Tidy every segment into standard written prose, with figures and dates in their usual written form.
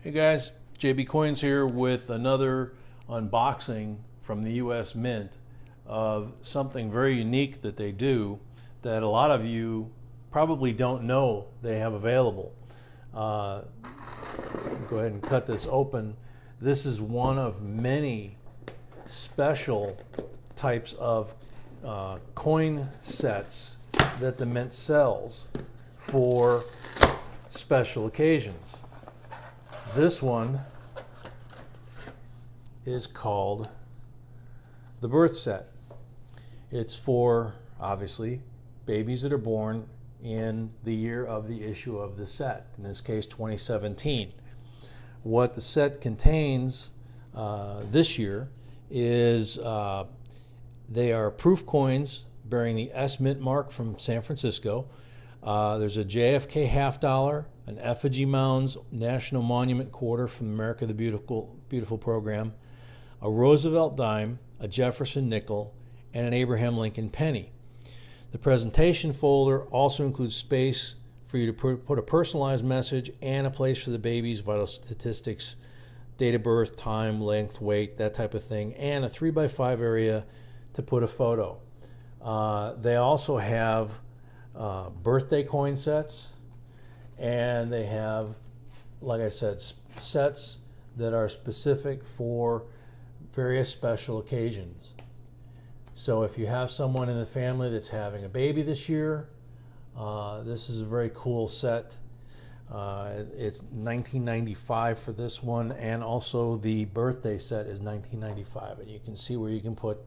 Hey guys, JB Coins here with another unboxing from the U.S. Mint of something very unique that they do that a lot of you probably don't know they have available. Go ahead and cut this open. This is one of many special types of coin sets that the Mint sells for special occasions. This one is called the birth set. It's for, obviously, babies that are born in the year of the issue of the set, in this case 2017. What the set contains this year is they are proof coins bearing the U.S. Mint mark from San Francisco. There's a JFK $5, an Effigy Mounds National Monument quarter from America the Beautiful program, a Roosevelt dime, a Jefferson nickel, and an Abraham Lincoln penny. The presentation folder also includes space for you to put a personalized message and a place for the baby's vital statistics, date of birth, time, length, weight, that type of thing, and a 3x5 area to put a photo. They also have birthday coin sets, and they have, like I said, sets that are specific for various special occasions. So if you have someone in the family that's having a baby this year, this is a very cool set. It's $19.95 for this one, and also the birthday set is $19.95, and you can see where you can put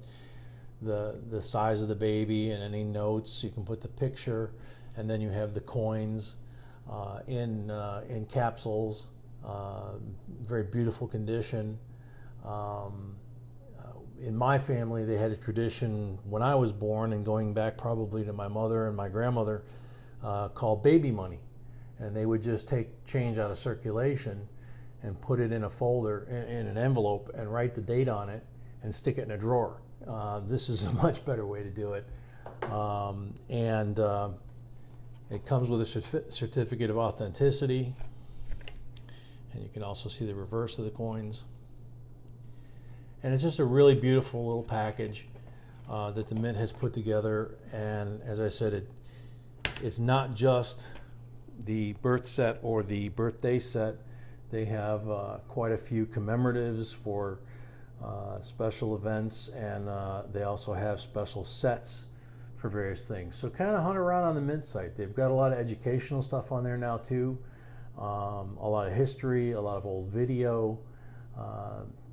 the size of the baby and any notes. You can put the picture, and then you have the coins in capsules, very beautiful condition. In my family, they had a tradition when I was born, and going back probably to my mother and my grandmother, called baby money, and they would just take change out of circulation and put it in a folder, in an envelope, and write the date on it and stick it in a drawer. This is a much better way to do it, and it comes with a certificate of authenticity, and you can also see the reverse of the coins. And it's just a really beautiful little package that the Mint has put together. And as I said, it's not just the birth set or the birthday set. They have quite a few commemoratives for special events, and they also have special sets for various things. So kind of hunt around on the Mint site. They've got a lot of educational stuff on there now too, a lot of history, a lot of old video.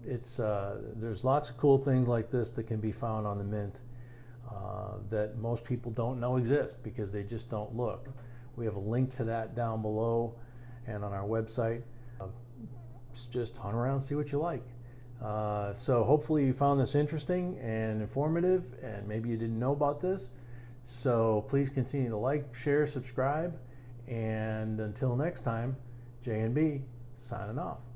There's lots of cool things like this that can be found on the Mint that most people don't know exist because they just don't look. We have a link to that down below and on our website. Just hunt around and see what you like. So hopefully you found this interesting and informative, and maybe you didn't know about this. So please continue to like, share, subscribe, and until next time, JB signing off.